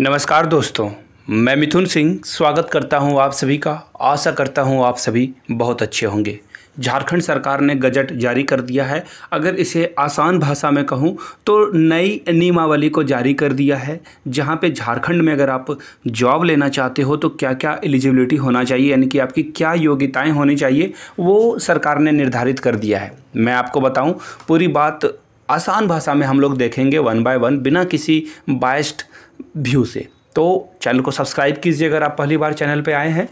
नमस्कार दोस्तों, मैं मिथुन सिंह स्वागत करता हूं आप सभी का। आशा करता हूं आप सभी बहुत अच्छे होंगे। झारखंड सरकार ने गजट जारी कर दिया है। अगर इसे आसान भाषा में कहूं तो नई नियमावली को जारी कर दिया है, जहां पे झारखंड में अगर आप जॉब लेना चाहते हो तो क्या क्या एलिजिबिलिटी होना चाहिए, यानी कि आपकी क्या योग्यताएं होनी चाहिए, वो सरकार ने निर्धारित कर दिया है। मैं आपको बताऊँ, पूरी बात आसान भाषा में हम लोग देखेंगे वन बाय वन, बिना किसी बायस्ड व्यू से। तो चैनल को सब्सक्राइब कीजिए अगर आप पहली बार चैनल पे आए हैं,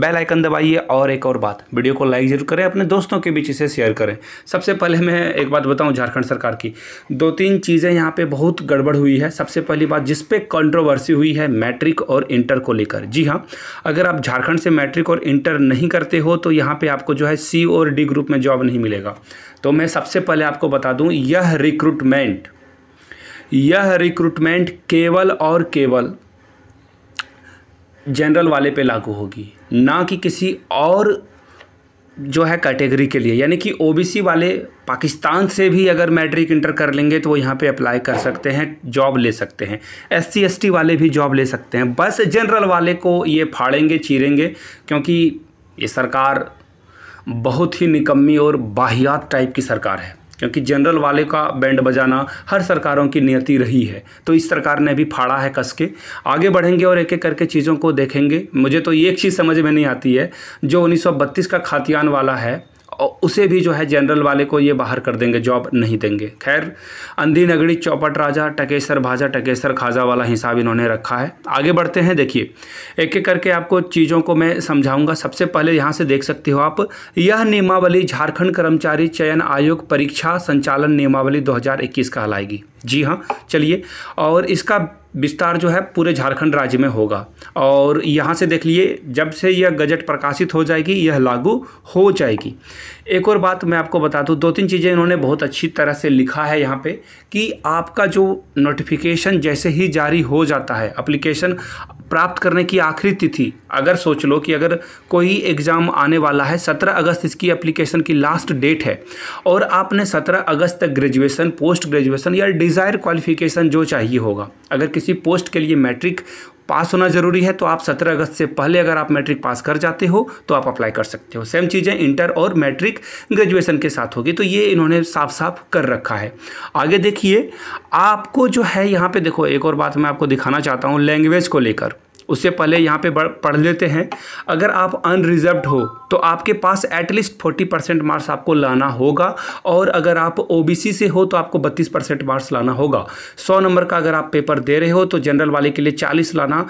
बेल आइकन दबाइए। और एक और बात, वीडियो को लाइक जरूर करें, अपने दोस्तों के बीच इसे शेयर करें। सबसे पहले मैं एक बात बताऊं, झारखंड सरकार की दो तीन चीज़ें यहाँ पे बहुत गड़बड़ हुई है। सबसे पहली बात जिस पे कंट्रोवर्सी हुई है, मैट्रिक और इंटर को लेकर। जी हाँ, अगर आप झारखंड से मैट्रिक और इंटर नहीं करते हो तो यहाँ पर आपको जो है सी और डी ग्रुप में जॉब नहीं मिलेगा। तो मैं सबसे पहले आपको बता दूँ, यह रिक्रूटमेंट केवल और केवल जनरल वाले पे लागू होगी, ना कि किसी और जो है कैटेगरी के लिए। यानी कि ओबीसी वाले पाकिस्तान से भी अगर मैट्रिक इंटर कर लेंगे तो वो यहाँ पे अप्लाई कर सकते हैं, जॉब ले सकते हैं। एससी एसटी वाले भी जॉब ले सकते हैं। बस जनरल वाले को ये फाड़ेंगे, चीरेंगे, क्योंकि ये सरकार बहुत ही निकम्मी और बाहियात टाइप की सरकार है। क्योंकि जनरल वाले का बैंड बजाना हर सरकारों की नियति रही है, तो इस सरकार ने भी फाड़ा है कस के। आगे बढ़ेंगे और एक एक करके चीज़ों को देखेंगे। मुझे तो एक चीज़ समझ में नहीं आती है, जो 1932 का खातियान वाला है उसे भी जो है जनरल वाले को ये बाहर कर देंगे, जॉब नहीं देंगे। खैर, अंधी नगड़ी चौपट राजा टकेसर भाजा टकेसर खाजा वाला हिसाब इन्होंने रखा है। आगे बढ़ते हैं, देखिए एक एक करके आपको चीज़ों को मैं समझाऊंगा। सबसे पहले यहाँ से देख सकते हो आप, यह नियमावली झारखंड कर्मचारी चयन आयोग परीक्षा संचालन नियमावली 2021 कहलाएगी। जी हाँ, चलिए, और इसका विस्तार जो है पूरे झारखंड राज्य में होगा। और यहाँ से देख लिए, जब से यह गजट प्रकाशित हो जाएगी यह लागू हो जाएगी। एक और बात मैं आपको बता दूँ, दो तीन चीज़ें इन्होंने बहुत अच्छी तरह से लिखा है यहाँ पे कि आपका जो नोटिफिकेशन जैसे ही जारी हो जाता है, एप्लीकेशन प्राप्त करने की आखिरी तिथि, अगर सोच लो कि अगर कोई एग्ज़ाम आने वाला है 17 अगस्त, इसकी एप्लीकेशन की लास्ट डेट है, और आपने 17 अगस्त तक ग्रेजुएशन, पोस्ट ग्रेजुएशन या डिज़ायर क्वालिफिकेशन जो चाहिए होगा, अगर किसी पोस्ट के लिए मैट्रिक पास होना ज़रूरी है, तो आप 17 अगस्त से पहले अगर आप मैट्रिक पास कर जाते हो तो आप अप्लाई कर सकते हो। सेम चीज़ें इंटर और मैट्रिक ग्रेजुएशन के साथ होगी, तो ये इन्होंने साफ साफ कर रखा है। आगे देखिए, आपको जो है यहाँ पे देखो, एक और बात मैं आपको दिखाना चाहता हूँ लैंग्वेज को लेकर। उससे पहले यहाँ पे पढ़ लेते हैं, अगर आप अनरिजर्व्ड हो तो आपके पास एटलीस्ट 40% मार्क्स आपको लाना होगा, और अगर आप ओबीसी से हो तो आपको 32% मार्क्स लाना होगा। 100 नंबर का अगर आप पेपर दे रहे हो तो जनरल वाले के लिए 40 लाना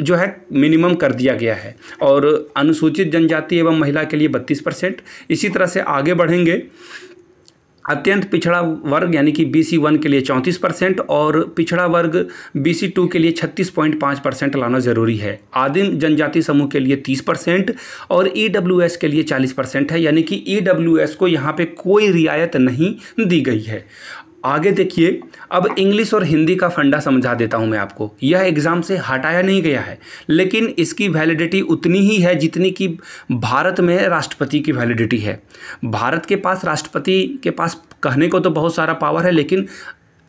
जो है मिनिमम कर दिया गया है, और अनुसूचित जनजाति एवं महिला के लिए 32%। इसी तरह से आगे बढ़ेंगे, अत्यंत पिछड़ा वर्ग यानी कि BC1 के लिए 34% और पिछड़ा वर्ग BC2 के लिए 36.5% लाना ज़रूरी है। आदिम जनजाति समूह के लिए 30% और EWS के लिए 40% है, यानी कि EWS को यहाँ पे कोई रियायत नहीं दी गई है। आगे देखिए, अब इंग्लिश और हिंदी का फंडा समझा देता हूं मैं आपको। यह एग्ज़ाम से हटाया नहीं गया है, लेकिन इसकी वैलिडिटी उतनी ही है जितनी कि भारत में राष्ट्रपति की वैलिडिटी है। भारत के पास, राष्ट्रपति के पास कहने को तो बहुत सारा पावर है, लेकिन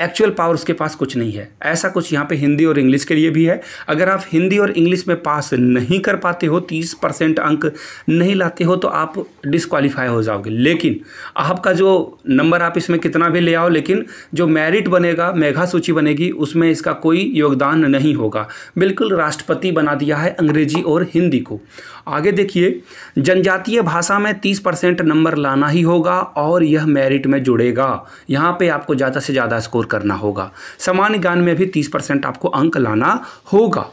एक्चुअल पावर उसके पास कुछ नहीं है। ऐसा कुछ यहाँ पे हिंदी और इंग्लिश के लिए भी है। अगर आप हिंदी और इंग्लिश में पास नहीं कर पाते हो, 30% अंक नहीं लाते हो, तो आप डिस्क्वालीफाई हो जाओगे। लेकिन आपका जो नंबर, आप इसमें कितना भी ले आओ, लेकिन जो मेरिट बनेगा, मेघा सूची बनेगी, उसमें इसका कोई योगदान नहीं होगा। बिल्कुल राष्ट्रपति बना दिया है अंग्रेजी और हिंदी को। आगे देखिए, जनजातीय भाषा में 30% नंबर लाना ही होगा और यह मेरिट में जुड़ेगा। यहाँ पर आपको ज़्यादा से ज़्यादा स्कोर करना होगा। सामान्य ज्ञान में भी 30% आपको अंक लाना होगा।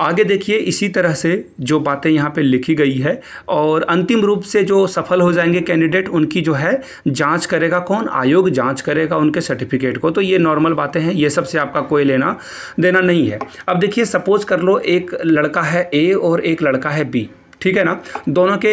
आगे देखिए, इसी तरह से जो बातें यहाँ पे लिखी गई है, और अंतिम रूप से जो सफल हो जाएंगे कैंडिडेट, उनकी जो है जांच करेगा कौन? आयोग जांच करेगा उनके सर्टिफिकेट को। तो ये नॉर्मल बातें हैं, ये सबसे आपका कोई लेना देना नहीं है। अब देखिए, सपोज कर लो एक लड़का है A और एक लड़का है B, ठीक है ना, दोनों के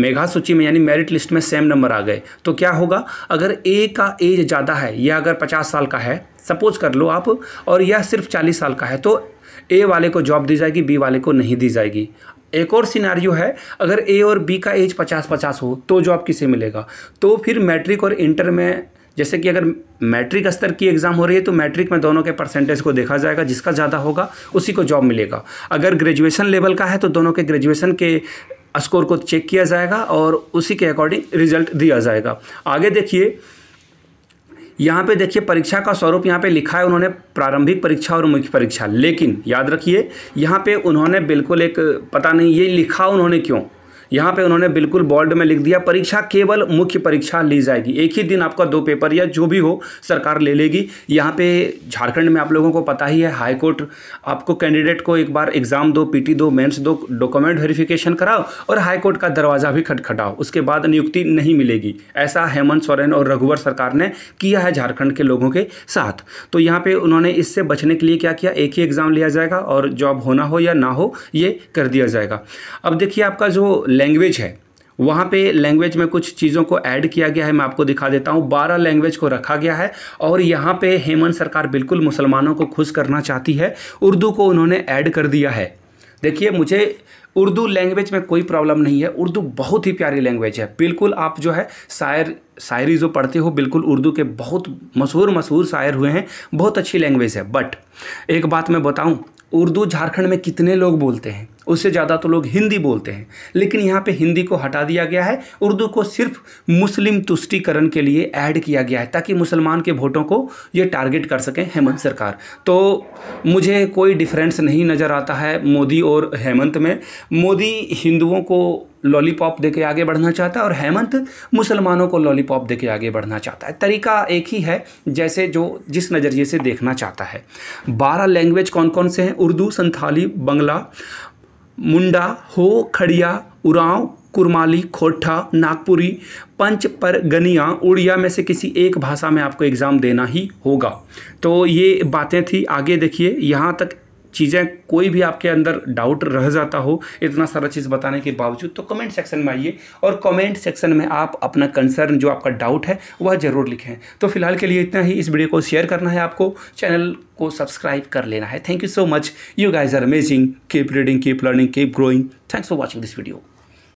मेघा सूची में यानी मेरिट लिस्ट में सेम नंबर आ गए, तो क्या होगा? अगर ए का एज ज़्यादा है, यह अगर 50 साल का है सपोज कर लो आप, और यह सिर्फ 40 साल का है, तो ए वाले को जॉब दी जाएगी, बी वाले को नहीं दी जाएगी। एक और सिनारियो है, अगर ए और बी का एज 50-50 हो तो जॉब किसे मिलेगा? तो फिर मैट्रिक और इंटर में जैसे कि अगर मैट्रिक स्तर की एग्ज़ाम हो रही है तो मैट्रिक में दोनों के परसेंटेज को देखा जाएगा, जिसका ज़्यादा होगा उसी को जॉब मिलेगा। अगर ग्रेजुएशन लेवल का है तो दोनों के ग्रेजुएशन के स्कोर को चेक किया जाएगा और उसी के अकॉर्डिंग रिजल्ट दिया जाएगा। आगे देखिए, यहाँ पे देखिए परीक्षा का स्वरूप यहाँ पे लिखा है उन्होंने, प्रारंभिक परीक्षा और मुख्य परीक्षा। लेकिन याद रखिए यहाँ पे उन्होंने बिल्कुल एक पता नहीं ये लिखा उन्होंने क्यों, यहाँ पे उन्होंने बिल्कुल बोल्ड में लिख दिया परीक्षा केवल मुख्य परीक्षा ली जाएगी। एक ही दिन आपका दो पेपर या जो भी हो सरकार ले लेगी। यहाँ पे झारखंड में आप लोगों को पता ही है, हाईकोर्ट आपको कैंडिडेट को एक बार एग्ज़ाम दो, पीटी दो, मेंस दो, डॉक्यूमेंट वेरिफिकेशन कराओ और हाईकोर्ट का दरवाज़ा भी खटखटाओ, उसके बाद नियुक्ति नहीं मिलेगी। ऐसा हेमंत सोरेन और रघुवर सरकार ने किया है झारखंड के लोगों के साथ। तो यहाँ पर उन्होंने इससे बचने के लिए क्या किया, एक ही एग्ज़ाम लिया जाएगा और जॉब होना हो या ना हो ये कर दिया जाएगा। अब देखिए आपका जो लैंग्वेज है, वहाँ पे लैंग्वेज में कुछ चीज़ों को ऐड किया गया है, मैं आपको दिखा देता हूँ। 12 लैंग्वेज को रखा गया है और यहाँ पे हेमंत सरकार बिल्कुल मुसलमानों को खुश करना चाहती है, उर्दू को उन्होंने ऐड कर दिया है। देखिए मुझे उर्दू लैंग्वेज में कोई प्रॉब्लम नहीं है, उर्दू बहुत ही प्यारी लैंग्वेज है। बिल्कुल आप जो है शायरी जो पढ़ते हो, बिल्कुल उर्दू के बहुत मशहूर शायर हुए हैं, बहुत अच्छी लैंग्वेज है। बट एक बात मैं बताऊं, उर्दू झारखंड में कितने लोग बोलते हैं, उससे ज़्यादा तो लोग हिंदी बोलते हैं। लेकिन यहाँ पे हिंदी को हटा दिया गया है, उर्दू को सिर्फ मुस्लिम तुष्टीकरण के लिए ऐड किया गया है ताकि मुसलमान के वोटों को ये टारगेट कर सकें हेमंत सरकार। तो मुझे कोई डिफरेंस नहीं नज़र आता है मोदी और हेमंत में। मोदी हिंदुओं को लॉलीपॉप देके आगे बढ़ना चाहता है और हेमंत मुसलमानों को लॉलीपॉप देके आगे बढ़ना चाहता है। तरीका एक ही है, जैसे जो जिस नज़रिए से देखना चाहता है। 12 लैंग्वेज कौन कौन से हैं, उर्दू, संथाली, बंगला, मुंडा, हो, खड़िया, उरांव, कुरमाली, खोटा, नागपुरी, पंच परगनिया। उड़िया में से किसी एक भाषा में आपको एग्ज़ाम देना ही होगा। तो ये बातें थी। आगे देखिए, यहाँ तक चीज़ें कोई भी आपके अंदर डाउट रह जाता हो, इतना सारा चीज़ बताने के बावजूद, तो कमेंट सेक्शन में आइए और कमेंट सेक्शन में आप अपना कंसर्न, जो आपका डाउट है, वह ज़रूर लिखें। तो फिलहाल के लिए इतना ही। इस वीडियो को शेयर करना है आपको, चैनल को सब्सक्राइब कर लेना है। Thank you so much, you guys are amazing, keep reading, keep learning, keep growing. Thanks for watching this video.